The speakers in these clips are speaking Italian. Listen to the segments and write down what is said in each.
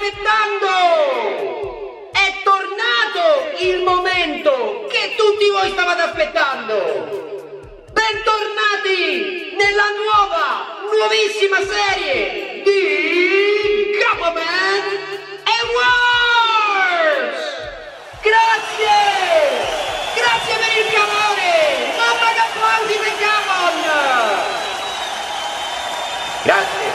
aspettando! È tornato il momento che tutti voi stavate aspettando! Bentornati nella nuovissima serie di Gamma Band Awards! Grazie! Grazie per il calore! Mamma che applausi per Gabboman! Grazie!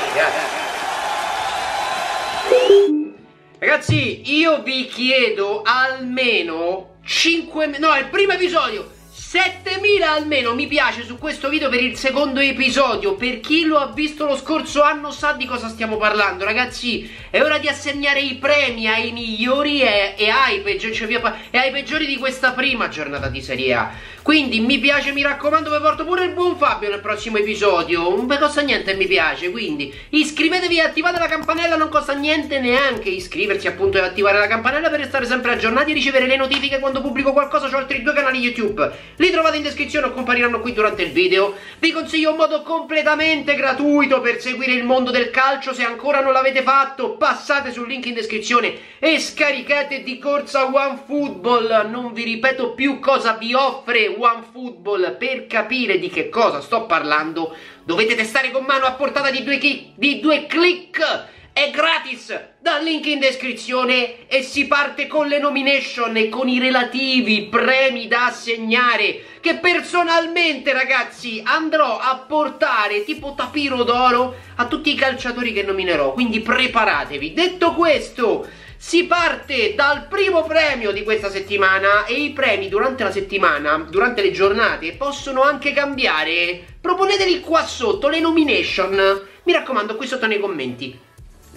Ragazzi, io vi chiedo almeno 5.000, no, il primo episodio, 7.000 almeno mi piace su questo video per il secondo episodio. Per chi lo ha visto lo scorso anno sa di cosa stiamo parlando, ragazzi. È ora di assegnare i premi ai migliori e ai peggiori di questa prima giornata di Serie A. Quindi mi piace, mi raccomando, vi porto pure il buon Fabio nel prossimo episodio. Non vi costa niente mi piace, quindi iscrivetevi e attivate la campanella, non costa niente neanche iscriversi appunto e attivare la campanella per restare sempre aggiornati e ricevere le notifiche quando pubblico qualcosa. Ho altri 2 canali YouTube, li trovate in descrizione o compariranno qui durante il video. Vi consiglio un modo completamente gratuito per seguire il mondo del calcio, se ancora non l'avete fatto passate sul link in descrizione e scaricate di corsa OneFootball. Non vi ripeto più cosa vi offre OneFootball. Per capire di che cosa sto parlando dovete testare con mano a portata di 2 click. È gratis dal link in descrizione e si parte con le nomination e con i relativi premi da assegnare, che personalmente ragazzi andrò a portare tipo tapiro d'oro a tutti i calciatori che nominerò, quindi preparatevi. Detto questo, si parte dal primo premio di questa settimana, e i premi durante la settimana, durante le giornate, possono anche cambiare. Proponeteli qua sotto, le nomination, mi raccomando, qui sotto nei commenti.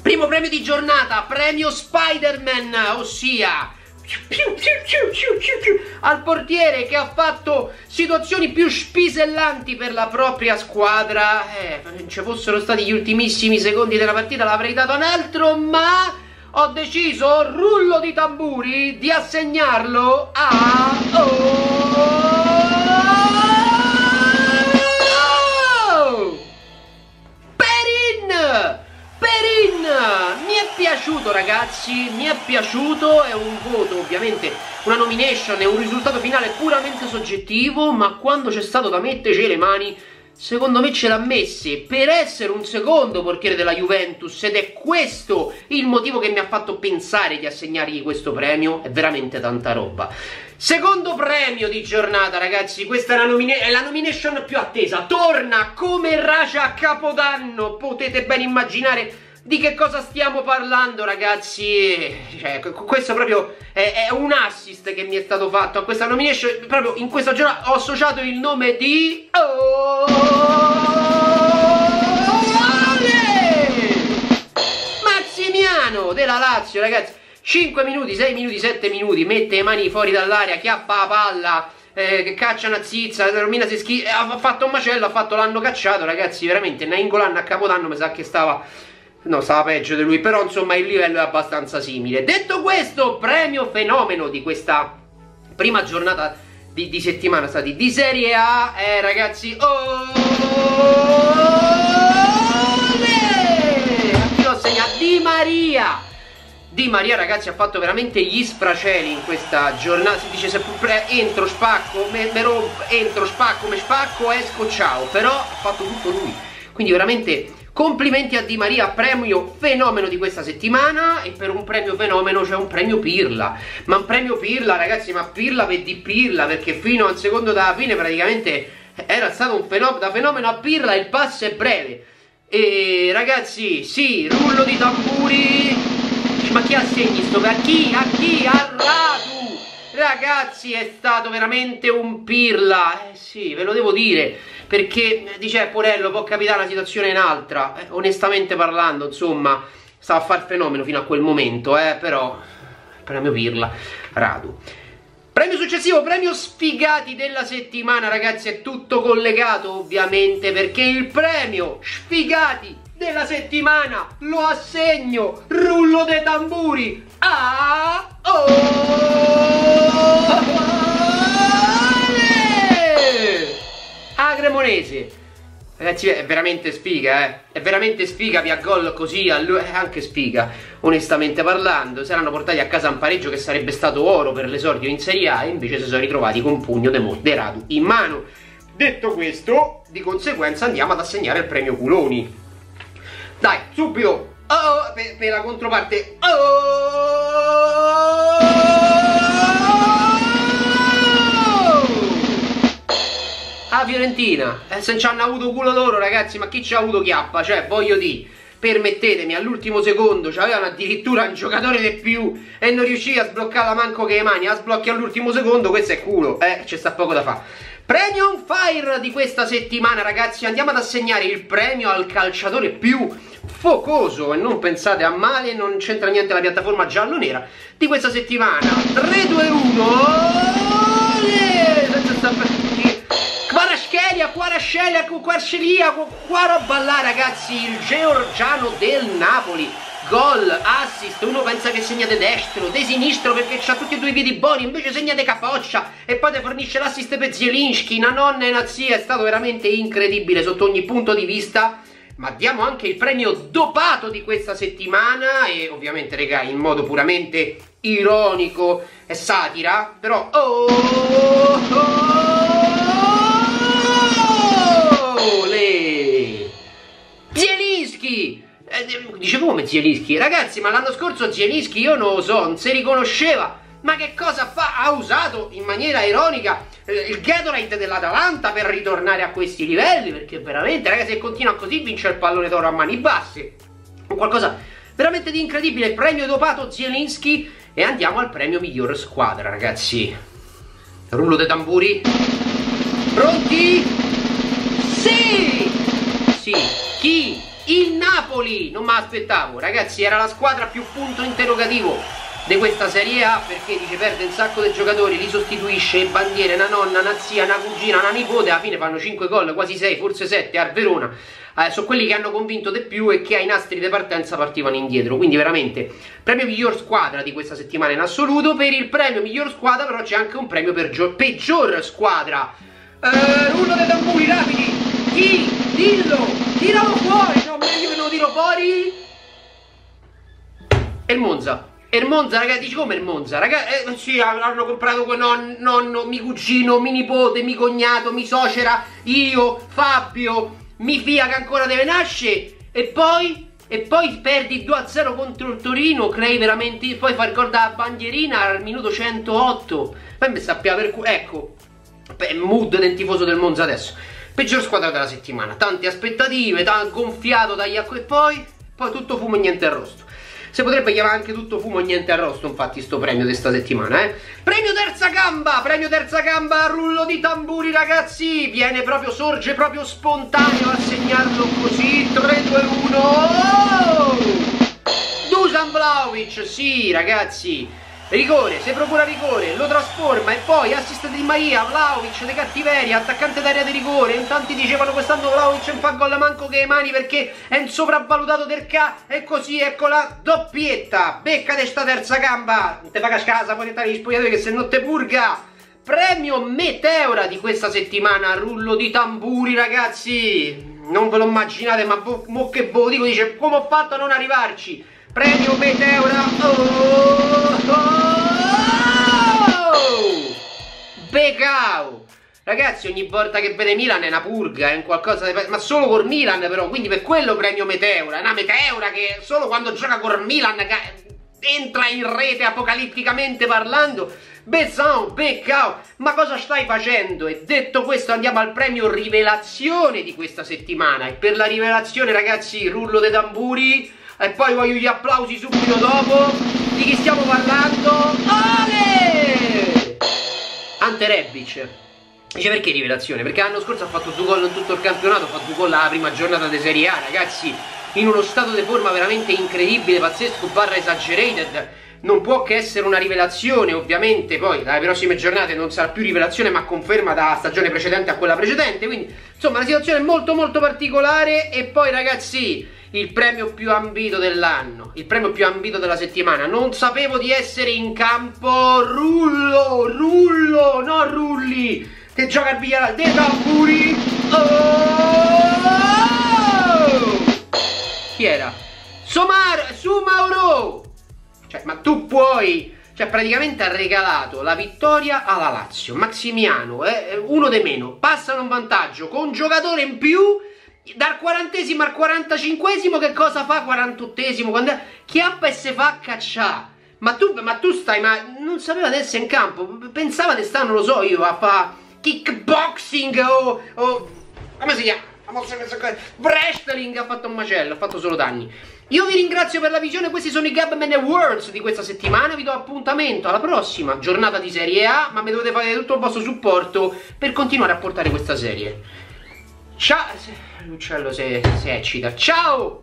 Primo premio di giornata, premio Spider-Man, ossia al portiere che ha fatto situazioni più spisellanti per la propria squadra. Non ci fossero stati gli ultimissimi secondi della partita, l'avrei dato un altro, ma ho deciso, rullo di tamburi, di assegnarlo a... Perin! Mi è piaciuto ragazzi, mi è piaciuto, è un voto ovviamente, una nomination, è un risultato finale puramente soggettivo, ma quando c'è stato da metterci le mani, secondo me ce l'ha messe per essere un secondo portiere della Juventus, ed è questo il motivo che mi ha fatto pensare di assegnargli questo premio, è veramente tanta roba. Secondo premio di giornata ragazzi, questa è la nomination più attesa, torna come racia a Capodanno, potete ben immaginare di che cosa stiamo parlando ragazzi. Cioè, questo proprio è un assist che mi è stato fatto a questa nomination, proprio in questa giornata ho associato il nome di... Maximiano della Lazio ragazzi, 5 minuti, 6 minuti, 7 minuti, mette le mani fuori dall'area, chiappa la palla, caccia una zizza, Romina si schizza, ha fatto un macello, ha fatto, l'hanno cacciato ragazzi, veramente Nainggolan a Capodanno mi sa che stava... no, stava peggio di lui, però insomma il livello è abbastanza simile. Detto questo, premio fenomeno di questa prima giornata di settimana stati di Serie A è ragazzi... Chi lo segna? Di Maria! Di Maria ragazzi ha fatto veramente gli sfraceli in questa giornata. Si dice sempre entro spacco, entro spacco, me spacco, esco ciao. Però ha fatto tutto lui, quindi veramente... complimenti a Di Maria, premio fenomeno di questa settimana. E per un premio fenomeno c'è un premio Pirla. Ma un premio Pirla ragazzi, ma Pirla per di Pirla, perché fino al secondo dalla fine praticamente era stato un fenomeno, da fenomeno a Pirla il passo è breve. E ragazzi, sì, rullo di tamburi. Ma chi assegni sto? A chi? A chi? A Radu! Ragazzi, è stato veramente un Pirla. Sì, ve lo devo dire, perché dice Porello può capitare una situazione in altra, onestamente parlando insomma stava a far fenomeno fino a quel momento, però premio Pirla Radu. Premio successivo, premio sfigati della settimana ragazzi, è tutto collegato ovviamente, perché il premio sfigati della settimana lo assegno, rullo dei tamburi, a Cremonese. ragazzi, è veramente sfiga, eh. È veramente sfiga via gol così, è anche sfiga, onestamente parlando. Si erano portati a casa un pareggio che sarebbe stato oro per l'esordio in Serie A, e invece si sono ritrovati con pugno de Radu in mano. Detto questo, di conseguenza andiamo ad assegnare il premio Culoni. Dai, subito, oh, per la controparte, ah, Fiorentina, se non ci hanno avuto culo loro, ragazzi, ma chi ci ha avuto chiappa? Cioè, voglio dire, permettetemi, all'ultimo secondo c'avevano addirittura un giocatore di più e non riuscì a sbloccarla manco che le mani, la sblocchi all'ultimo secondo, questo è culo, ci sta poco da fa. Premio on fire di questa settimana, ragazzi, andiamo ad assegnare il premio al calciatore più focoso, e non pensate a male, non c'entra niente la piattaforma giallo-nera di questa settimana. 3-2-1. Qua ballà, ragazzi, il georgiano del Napoli, gol, assist. Uno pensa che segna de destro, de sinistro, perché c'ha tutti e due i piedi buoni, invece segna de capoccia e poi te fornisce l'assist per Zielinski, una nonna e una zia. È stato veramente incredibile sotto ogni punto di vista. Ma diamo anche il premio dopato di questa settimana, e ovviamente, regà, in modo puramente ironico e satira, però Zielinski, dice come Zielinski? Ragazzi, ma l'anno scorso Zielinski, io non lo so, non si riconosceva. Ma che cosa fa? Ha usato in maniera ironica il Gatorade dell'Atalanta per ritornare a questi livelli, perché veramente, ragazzi, se continua così vince il pallone d'oro a mani basse. Qualcosa veramente di incredibile, premio dopato Zielinski. E andiamo al premio miglior squadra, ragazzi. Rullo dei tamburi. Pronti? Sì! Sì, chi? Il Napoli! Non me l'aspettavo, ragazzi, era la squadra più punto interrogativo di questa Serie A, perché dice perde un sacco di giocatori, li sostituisce, bandiere, una nonna, una zia, una cugina, una nipote, alla fine fanno 5 gol, quasi 6, forse 7 al Verona. Sono quelli che hanno convinto di più e che ai nastri di partenza partivano indietro, quindi veramente premio miglior squadra di questa settimana in assoluto. Per il premio miglior squadra però c'è anche un premio peggior squadra. Rullo dei tamburi rapidi. Chi? Dillo, tiralo fuori. No, meglio che non lo tiro fuori. E il Monza. Il Monza, ragazzi, dici come il Monza? Ragazzi, sì, hanno comprato con nonno, mi cugino, mi nipote, mi cognato, mi suocera, io, Fabio, mi fia che ancora deve nascere. E poi perdi 2-0 contro il Torino, crei veramente, poi far gol da bandierina al minuto 108. Poi mi sappia per cui, ecco, mood del tifoso del Monza adesso. Peggior squadra della settimana, tante aspettative, gonfiato dagli acqua, e poi tutto fumo e niente arrosto. Si potrebbe chiamare anche tutto fumo e niente arrosto, infatti, sto premio di sta settimana, eh. Premio terza gamba, rullo di tamburi, ragazzi. Viene proprio, sorge proprio spontaneo assegnarlo così. 3-2-1. Dusan Vlahovic, sì, ragazzi. Rigore, se procura rigore, lo trasforma, e poi assist di Di Maria, Vlahovic di cattiveria, attaccante d'area di rigore. In tanti dicevano quest'anno Vlahovic non fa gol manco che le mani perché è un sopravvalutato del K, e così ecco la doppietta, becca di sta terza gamba, non te fa cascasa, puoi entrare gli spogliatori che se no te purga. Premio meteora di questa settimana, rullo di tamburi, ragazzi, non ve lo immaginate, ma mo che ve lo dico, dice come ho fatto a non arrivarci. Premio meteora, Becao. Ragazzi, ogni volta che vede Milan è una purga, è un qualcosa di... ma solo con Milan però, quindi per quello premio meteora. È una meteora che solo quando gioca con Milan entra in rete apocalitticamente parlando. Bezzon, Becao, ma cosa stai facendo? E detto questo andiamo al premio rivelazione di questa settimana. E per la rivelazione, ragazzi, rullo dei tamburi. E poi voglio gli applausi subito dopo. Di chi stiamo parlando? Ole! Ante Rebic. Dice perché rivelazione? Perché l'anno scorso ha fatto 2 gol in tutto il campionato, ha fatto 2 gol alla prima giornata di Serie A, ragazzi, in uno stato di forma veramente incredibile, pazzesco, barra exaggerated. Non può che essere una rivelazione, ovviamente poi dalle prossime giornate non sarà più rivelazione ma conferma da stagione precedente a quella precedente, quindi insomma una situazione molto molto particolare. E poi, ragazzi, il premio più ambito dell'anno, il premio più ambito della settimana, non sapevo di essere in campo, rullo, no rulli, che gioca al Villarreal, dei tamburi, oh! scacchiera. Sumauro! Cioè, ma tu puoi... Cioè, praticamente ha regalato la vittoria alla Lazio. Maximiano, uno di meno. Passano in vantaggio con un giocatore in più. Dal 40° al 45° che cosa fa? 48° quando... Chiappa e se fa cacciare. Ma tu stai... Ma non sapeva di essere in campo. Pensava di stare, non lo so io, a fa kickboxing o... Come si chiama? Wrestling. Ha fatto un macello, ha fatto solo danni. Io vi ringrazio per la visione, questi sono i Gabboman Awards di questa settimana, vi do appuntamento alla prossima giornata di Serie A, ma mi dovete fare tutto il vostro supporto per continuare a portare questa serie. Ciao, l'uccello si eccita, ciao!